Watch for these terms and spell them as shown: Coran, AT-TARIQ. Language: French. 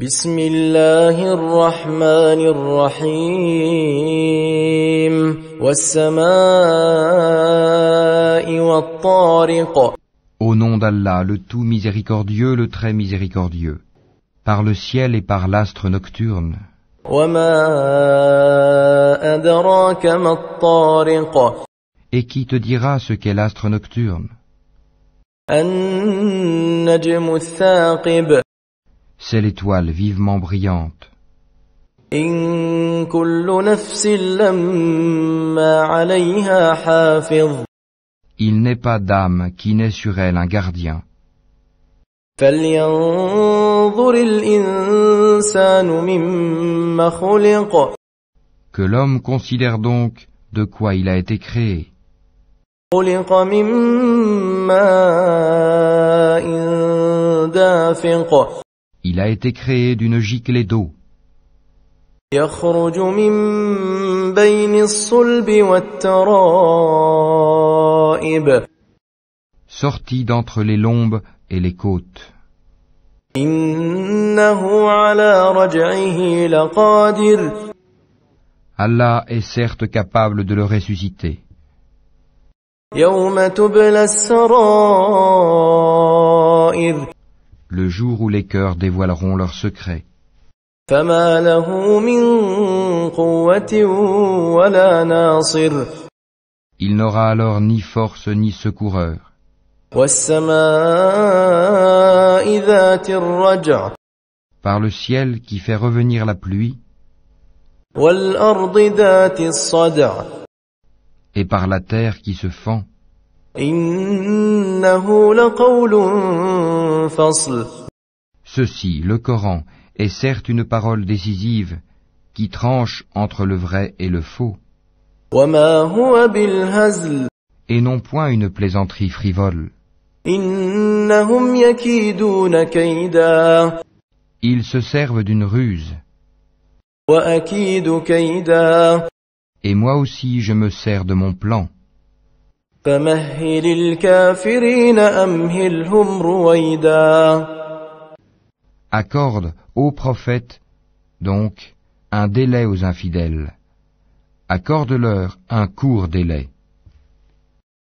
بسم الله الرحمن الرحيم والسماء والطارق. Au nom d'Allah, le tout miséricordieux, le très miséricordieux, par le ciel et par l'astre nocturne. وما أدراك ما الطارق. Et qui te dira ce qu'est l'astre nocturne? النجم الثاقب. C'est l'étoile vivement brillante. إن كل نفس لما عليها حافظ. Il n'est pas d'âme qui n'ait sur elle un gardien. فلينظر الإنسان مما خلق. Que l'homme considère donc de quoi il a été créé. خلق من ماء دافق. Il a été créé d'une giclée d'eau. يخرج من بين الصلب والترائب. Sorti d'entre les lombes et les côtes. إنه على رجعه لقادر. Allah est certes capable de le ressusciter. يوم تبلى السرائر. Le jour où les cœurs dévoileront leurs secrets. فما له من قوة ولا ناصر. Il n'aura alors ni force ni secoureur. والسماء ذات الرجع. Par le ciel qui fait revenir la pluie. والأرض ذات الصدع. Et par la terre qui se fend. إنه لقول. Ceci, le Coran, est certes une parole décisive qui tranche entre le vrai et le faux, et non point une plaisanterie frivole. Ils se servent d'une ruse, et moi aussi je me sers de mon plan. Accorde, ô prophète, donc, un délai aux infidèles. Accorde-leur un court délai.